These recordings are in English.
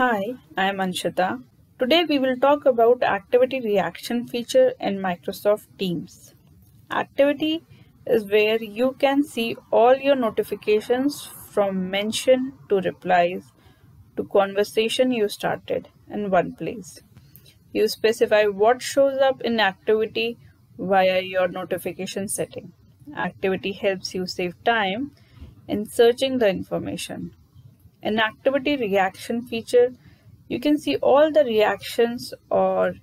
Hi, I am Anshita. Today we will talk about activity reaction feature in Microsoft Teams. Activity is where you can see all your notifications from mention to replies to conversation you started in one place. You specify what shows up in activity via your notification setting. Activity helps you save time in searching the information. In activity reaction feature, you can see all the reactions or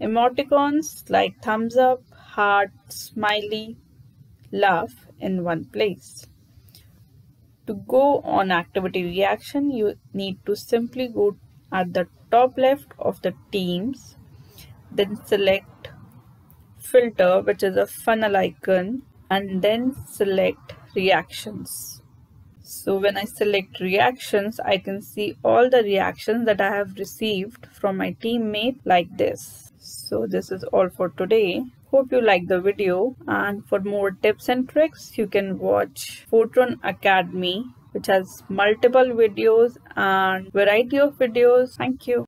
emoticons like thumbs up, heart, smiley, laugh in one place. To go on activity reaction, you need to simply go at the top left of the Teams, then select filter, which is a funnel icon, and then select reactions. So when I select reactions, I can see all the reactions that I have received from my teammate like this. So this is all for today. Hope you like the video, and for more tips and tricks, you can watch Foetron Academy, which has multiple videos and variety of videos. Thank you.